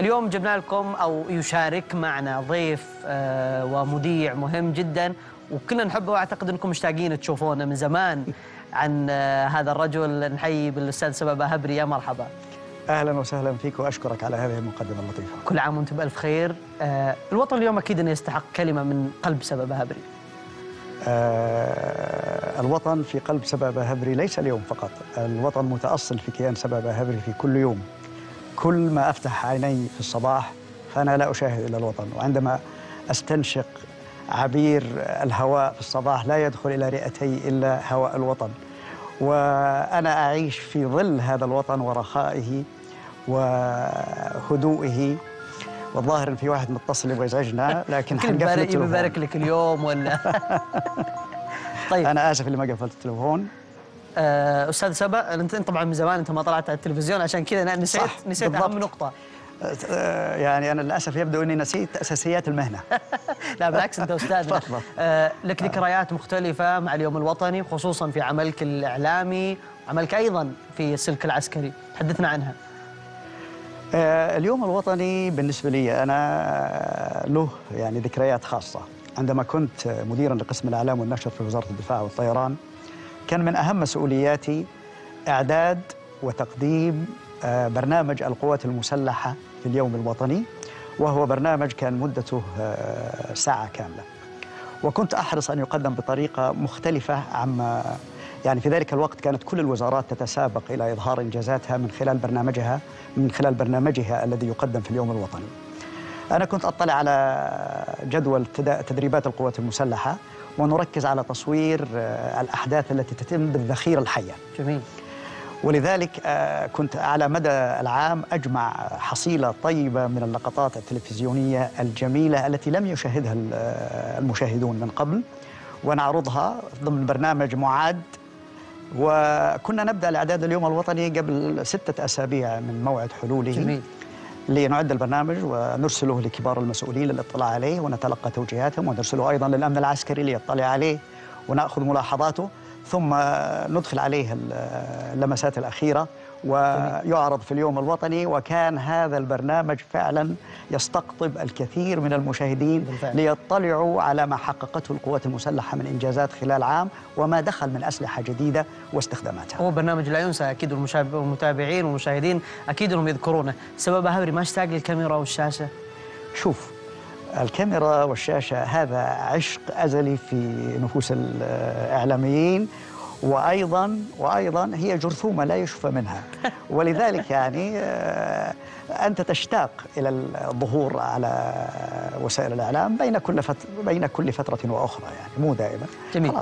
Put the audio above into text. اليوم جبنا لكم أو يشارك معنا ضيف ومذيع مهم جدا وكلنا نحبه وأعتقد أنكم مشتاقين تشوفونه من زمان عن هذا الرجل. نحيي بالأستاذ سبأ باهبري، يا مرحبا. أهلا وسهلا فيك وأشكرك على هذه المقدمة اللطيفة. كل عام وأنتم بألف خير. الوطن اليوم أكيد أنه يستحق كلمة من قلب سبأ باهبري. الوطن في قلب سبأ باهبري ليس اليوم فقط، الوطن متأصل في كيان سبأ باهبري في كل يوم. كل ما أفتح عيني في الصباح فأنا لا أشاهد إلا الوطن، وعندما أستنشق عبير الهواء في الصباح لا يدخل إلى رئتي إلا هواء الوطن، وأنا أعيش في ظل هذا الوطن ورخائه وهدوئه. والظاهر في واحد متصل يبغى يزعجنا لكن حنقفل. يبارك لك اليوم ولا طيب أنا آسف اللي ما قفلت التليفون. أستاذ سبأ، أنت طبعاً من زمان أنت ما طلعت على التلفزيون، عشان كذا أنا نسيت أهم نقطة. يعني أنا للأسف يبدو أني نسيت أساسيات المهنة. لا بالعكس، أنت أستاذ لك ذكريات مختلفة مع اليوم الوطني، خصوصاً في عملك الإعلامي، عملك أيضاً في السلك العسكري، تحدثنا عنها. اليوم الوطني بالنسبة لي أنا له يعني ذكريات خاصة. عندما كنت مديراً لقسم الإعلام والنشر في وزارة الدفاع والطيران، كان من أهم مسؤولياتي إعداد وتقديم برنامج القوات المسلحة في اليوم الوطني، وهو برنامج كان مدته ساعة كاملة، وكنت أحرص أن يقدم بطريقة مختلفة عما يعني في ذلك الوقت كانت كل الوزارات تتسابق إلى إظهار إنجازاتها من خلال برنامجها الذي يقدم في اليوم الوطني. أنا كنت أطلع على جدول تدريبات القوات المسلحة ونركز على تصوير الأحداث التي تتم بالذخيرة الحية. جميل. ولذلك كنت على مدى العام أجمع حصيلة طيبة من اللقطات التلفزيونية الجميلة التي لم يشاهدها المشاهدون من قبل، ونعرضها ضمن برنامج معاد. وكنا نبدأ الإعداد اليوم الوطني قبل 6 أسابيع من موعد حلوله. جميل. لنعد البرنامج ونرسله لكبار المسؤولين للاطلاع عليه ونتلقى توجيهاتهم، ونرسله أيضاً للأمن العسكري ليطلع عليه ونأخذ ملاحظاته، ثم ندخل عليه اللمسات الأخيرة ويعرض في اليوم الوطني. وكان هذا البرنامج فعلاً يستقطب الكثير من المشاهدين بالفعل، ليطلعوا على ما حققته القوات المسلحة من إنجازات خلال عام وما دخل من أسلحة جديدة واستخداماتها. هو برنامج لا ينسى، أكيد المتابعين والمشاهدين أكيد أنهم يذكرونه. سبأ باهبري، ما اشتاق للكاميرا والشاشة؟ شوف، الكاميرا والشاشة هذا عشق أزلي في نفوس الإعلاميين، وأيضاً هي جرثومة لا يشفى منها، ولذلك يعني أنت تشتاق إلى الظهور على وسائل الإعلام بين كل فترة وأخرى، يعني مو دائماً. جميل.